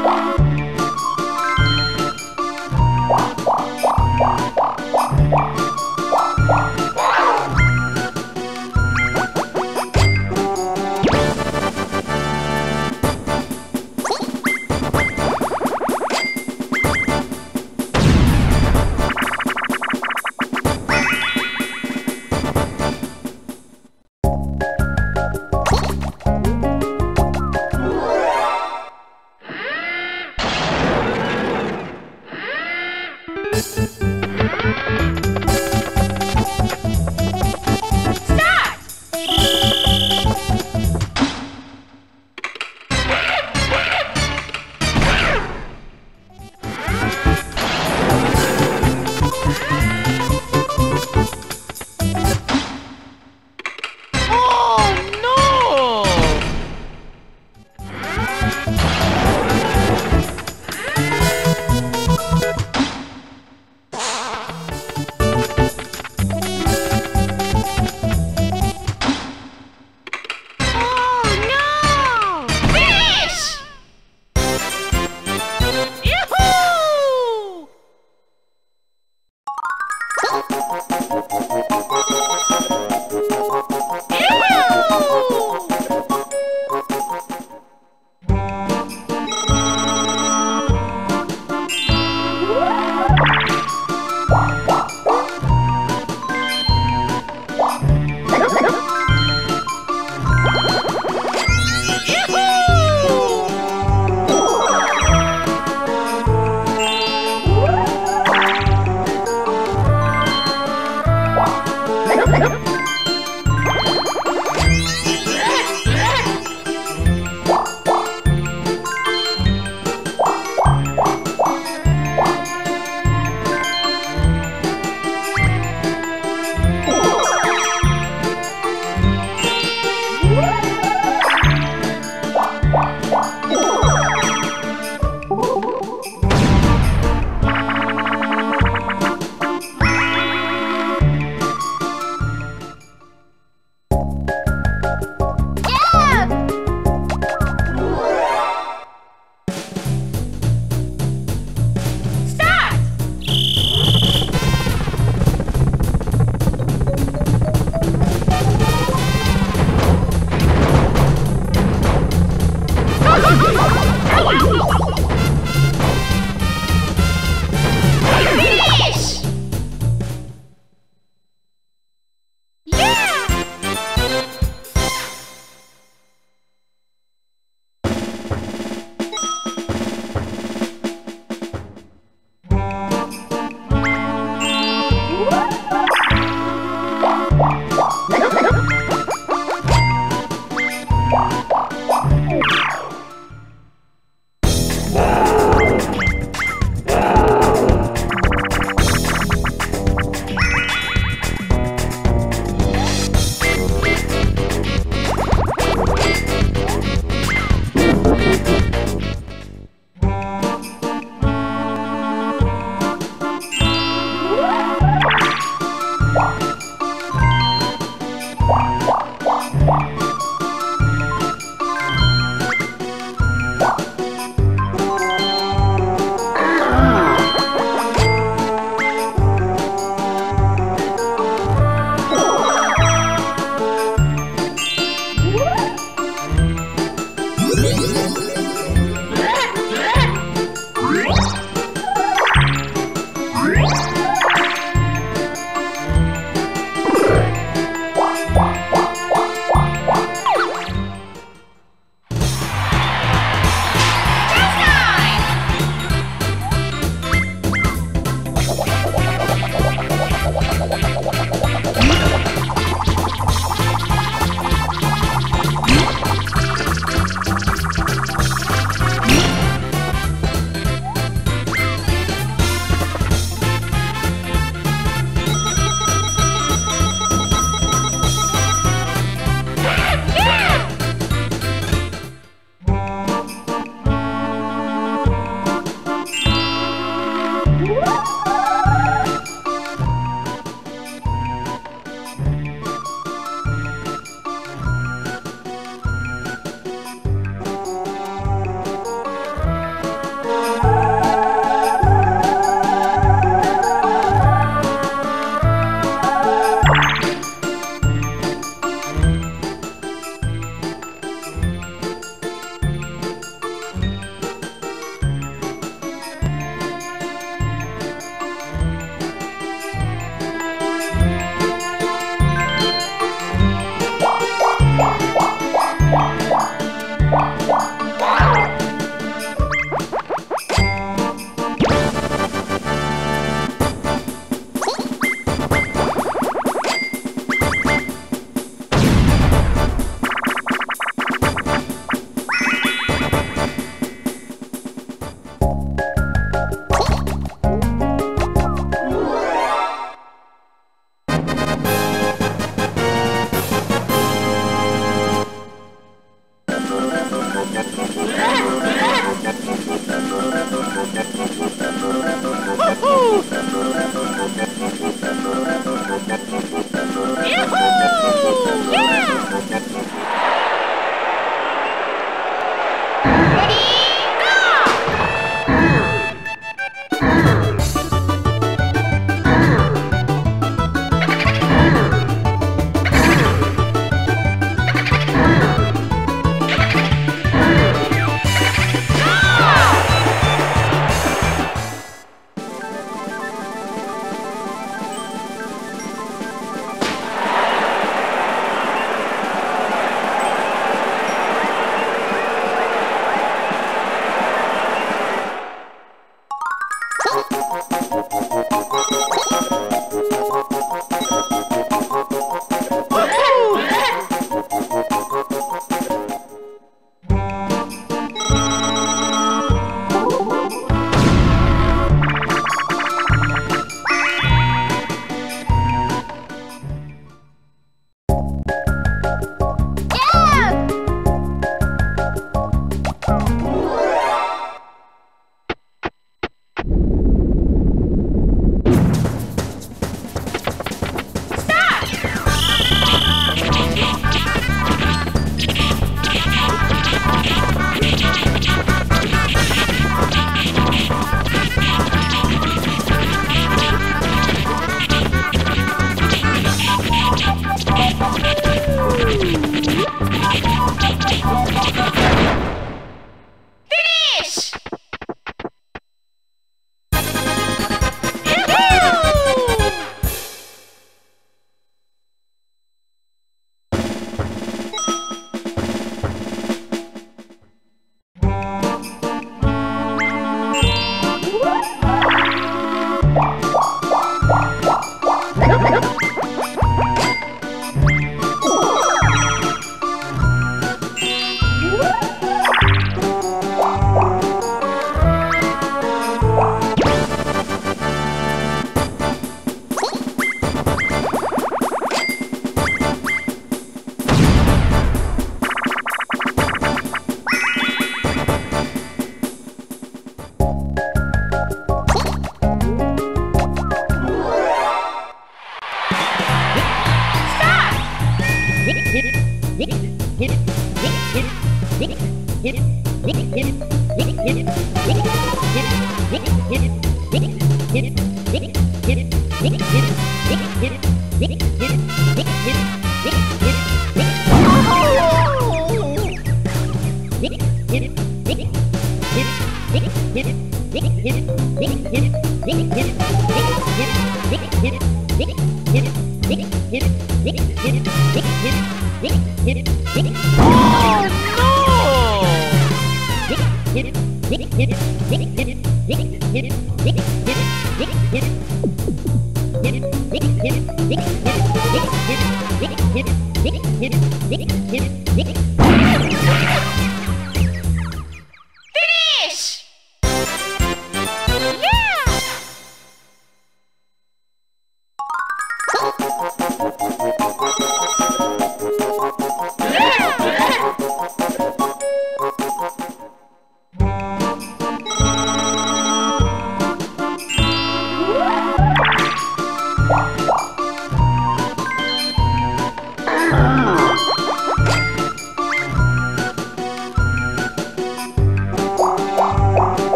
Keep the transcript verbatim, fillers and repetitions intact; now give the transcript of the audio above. Bye.